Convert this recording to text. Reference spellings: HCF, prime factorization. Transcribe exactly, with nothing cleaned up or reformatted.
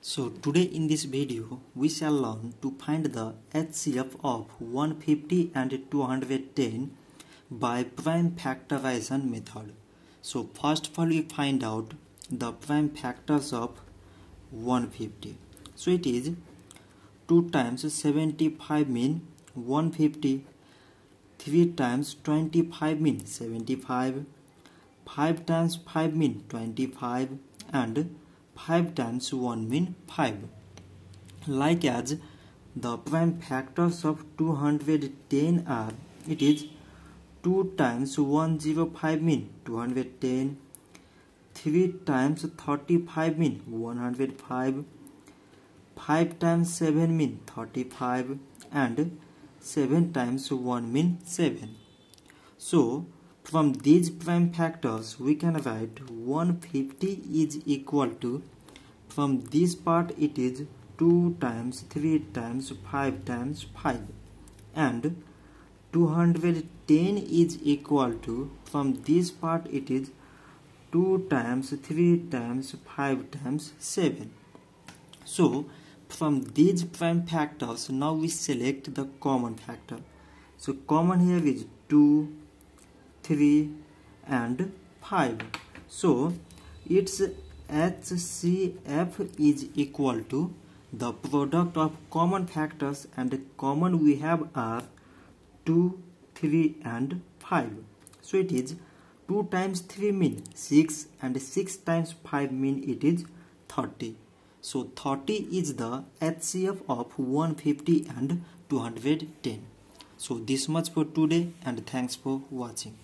So today in this video we shall learn to find the H C F of one hundred fifty and two hundred ten by prime factorization method. So first of all we find out the prime factors of one hundred fifty. So it is two times seventy-five mean one hundred fifty, three times twenty-five mean seventy-five, five times five mean twenty-five, and five times one mean five. Like as the prime factors of two hundred ten are, it is two times one hundred five mean two hundred ten, three times thirty-five mean one hundred five, five times seven mean thirty-five, and seven times one mean seven. So from these prime factors we can write one hundred fifty is equal to, from this part it is two times three times five times five, and two hundred ten is equal to, from this part it is two times three times five times seven. So from these prime factors now we select the common factor. So common here is two, three and five. So its H C F is equal to the product of common factors, and the common we have are two, three and five. So it is two times three mean six, and six times five mean it is thirty. So thirty is the H C F of one hundred fifty and two hundred ten. So this much for today, and thanks for watching.